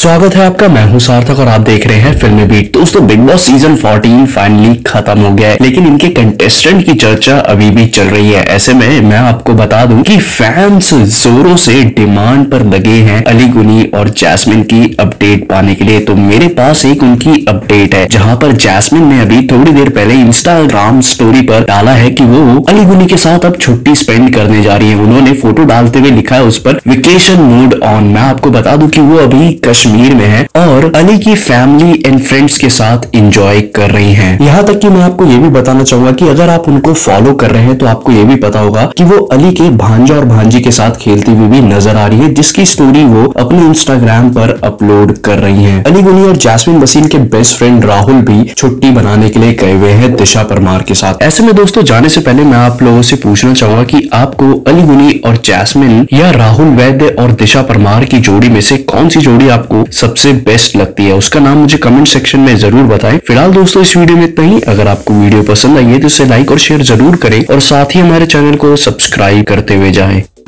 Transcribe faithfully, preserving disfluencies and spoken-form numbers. स्वागत है आपका, मैं हूं सार्थक और आप देख रहे हैं फिल्मी बीट। तो दोस्तों, बिग बॉस सीजन चौदह फाइनली खत्म हो गया है, लेकिन इनके कंटेस्टेंट की चर्चा अभी भी चल रही है। ऐसे में मैं आपको बता दूं कि फैंस जोरों से डिमांड पर लगे हैं अली गोनी और जैस्मिन की अपडेट पाने के लिए। तो मेरे पास एक उनकी अपडेट है, जहाँ पर जैस्मिन ने अभी थोड़ी देर पहले इंस्टाग्राम स्टोरी पर डाला है कि वो अली गोनी के साथ अब छुट्टी स्पेंड करने जा रही है। उन्होंने फोटो डालते हुए लिखा है उस पर वेकेशन मोड ऑन। मैं आपको बता दूं कि वो अभी कश्मीर में है और अली की फैमिली एंड फ्रेंड्स के साथ एंजॉय कर रही हैं। यहाँ तक कि मैं आपको ये भी बताना चाहूंगा कि अगर आप उनको फॉलो कर रहे हैं तो आपको ये भी पता होगा कि वो अली के भांजा और भांजी के साथ खेलती हुई भी नजर आ रही है, जिसकी स्टोरी वो अपने इंस्टाग्राम पर अपलोड कर रही हैं। अली गोनी और जास्मिन बसीन के बेस्ट फ्रेंड राहुल भी छुट्टी बनाने के लिए गए हुए हैं दिशा परमार के साथ। ऐसे में दोस्तों, जाने से पहले मैं आप लोगों से पूछना चाहूंगा कि आपको अली गोनी और जास्मिन या राहुल वैद्य और दिशा परमार की जोड़ी में से कौन सी जोड़ी आप को सबसे बेस्ट लगती है? उसका नाम मुझे कमेंट सेक्शन में जरूर बताएं। फिलहाल दोस्तों, इस वीडियो में इतना ही। अगर आपको वीडियो पसंद आई है तो इसे लाइक और शेयर जरूर करें और साथ ही हमारे चैनल को सब्सक्राइब करते हुए जाएं।